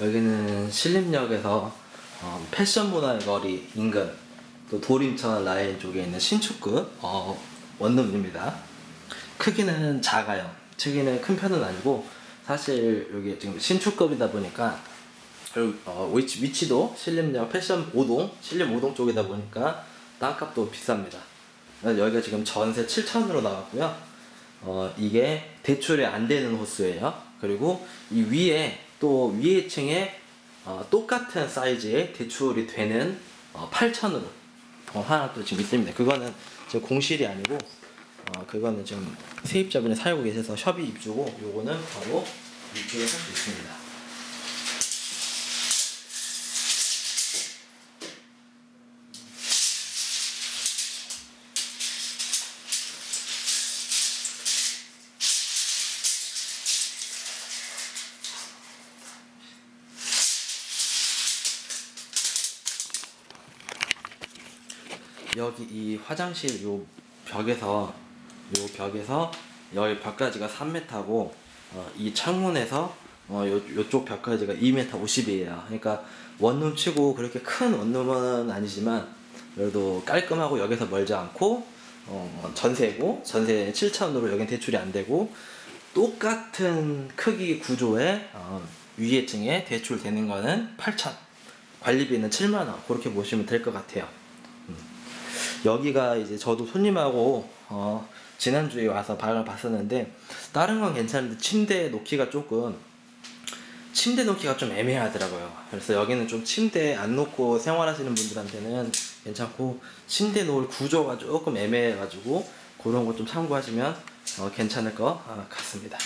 여기는 신림역에서 패션문화의 거리 인근 또 도림천 라인 쪽에 있는 신축구 원룸입니다. 크기는 작아요. 크기는 큰 편은 아니고, 사실 여기 지금 신축급이다 보니까 위치도 신림역 패션 5동, 신림 5동 쪽이다 보니까 땅값도 비쌉니다. 여기가 지금 전세 7,000으로 나왔고요. 이게 대출이 안 되는 호수예요. 그리고 이 위에 또 위에 층에 똑같은 사이즈의 대출이 되는 8,000으로 하나 또 지금 있습니다. 그거는 지금 공실이 아니고 그거는 지금 세입자분이 살고 계셔서 협의 입주고, 요거는 바로 입주를 할 수 있습니다. 여기 이 화장실 요 벽에서 여기 벽까지가 3m고 이 창문에서 요쪽 벽까지가 2m 50이에요 그러니까 원룸 치고 그렇게 큰 원룸은 아니지만 그래도 깔끔하고 여기서 멀지 않고, 전세고 전세 7,000으로 여긴 대출이 안 되고, 똑같은 크기 구조의 위에 층에 대출 되는 거는 8,000, 관리비는 7만 원, 그렇게 보시면 될 것 같아요. 여기가 이제 저도 손님하고 지난주에 와서 방을 봤었는데, 다른 건 괜찮은데 침대 놓기가 좀 애매하더라고요. 그래서 여기는 좀 침대 안 놓고 생활하시는 분들한테는 괜찮고, 침대 놓을 구조가 조금 애매해가지고 그런 거 좀 참고하시면 괜찮을 것 같습니다.